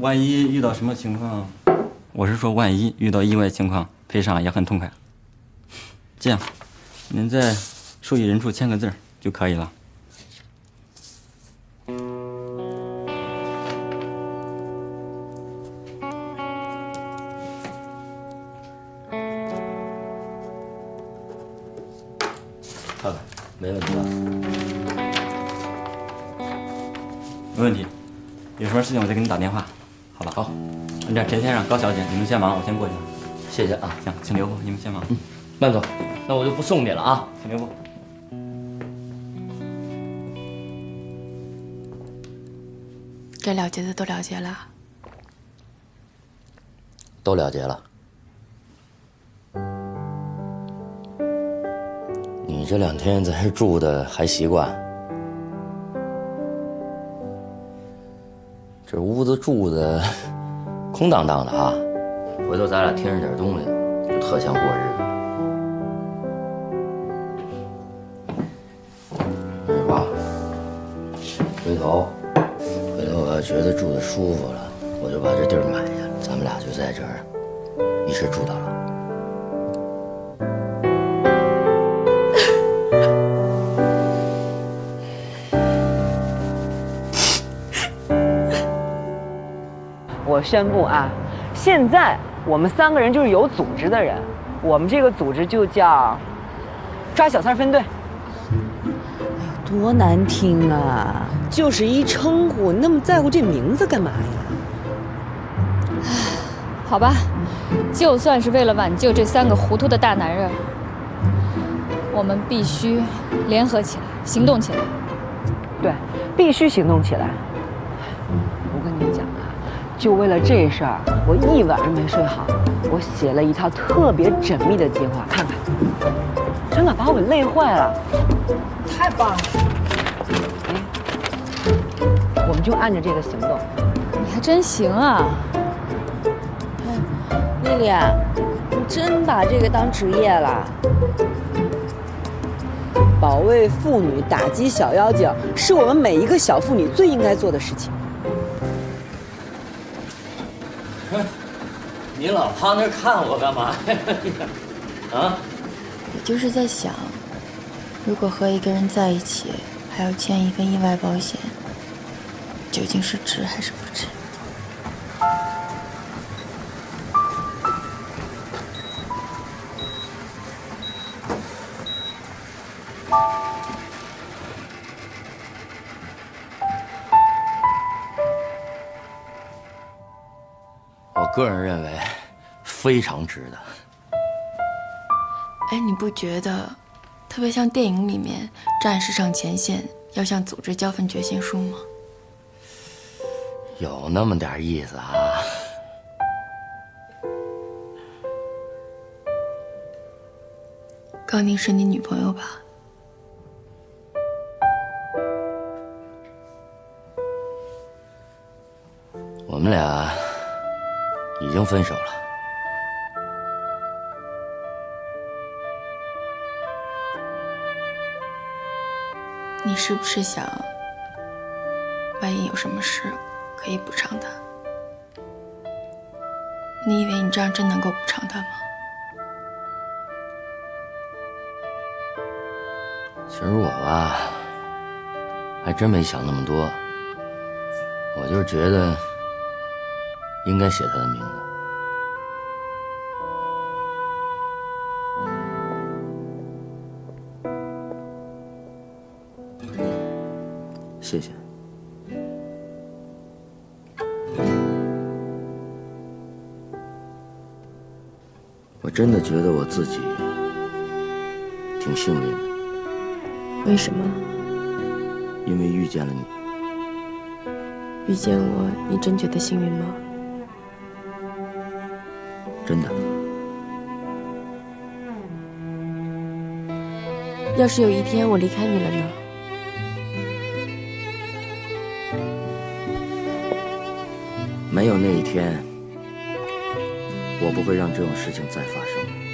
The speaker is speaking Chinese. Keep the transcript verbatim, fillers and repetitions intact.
万一遇到什么情况，我是说万一遇到意外情况，赔偿也很痛快。这样，您在受益人处签个字就可以了。 好的，没问题吧？没问题，有什么事情我再给你打电话，好吧？好，你这田先生、高小姐，你们先忙，我先过去了。谢谢啊，行，请留步，你们先忙。嗯，慢走，那我就不送你了啊，请留步。该了结的都了结了，都了结了。 你这两天在这住的还习惯？这屋子住的空荡荡的啊，回头咱俩添上点东西，就特像过日子。哎爸，回头回头我要觉得住的舒服了，我就把这地儿买下来，咱们俩就在这儿一直住到老。 我宣布啊，现在我们三个人就是有组织的人，我们这个组织就叫“抓小三分队”。哎，多难听啊！就是一称呼，那么在乎这名字干嘛呀？唉，好吧，就算是为了挽救这三个糊涂的大男人，我们必须联合起来，行动起来。对，必须行动起来。我跟你讲。 就为了这事儿，我一晚上没睡好。我写了一套特别缜密的计划，看看，真的把我给累坏了。太棒了！哎，我们就按照这个行动。你还真行啊！哎，丽丽，你真把这个当职业了？保卫妇女、打击小妖精，是我们每一个小妇女最应该做的事情。 你老趴那儿看我干嘛呀？啊！我就是在想，如果和一个人在一起，还要签一份意外保险，究竟是值还是不值？我个人认为。 非常值得。哎，你不觉得特别像电影里面战士上前线要向组织交份决心书吗？有那么点意思啊！高宁是你女朋友吧？我们俩已经分手了。 你是不是想，万一有什么事可以补偿他？你以为你这样真能够补偿他吗？其实我吧，还真没想那么多，我就是觉得应该写他的名字。 谢谢。我真的觉得我自己挺幸运的。为什么？因为遇见了你。遇见我，你真觉得幸运吗？真的。要是有一天我离开你了呢？ 没有那一天，我不会让这种事情再发生。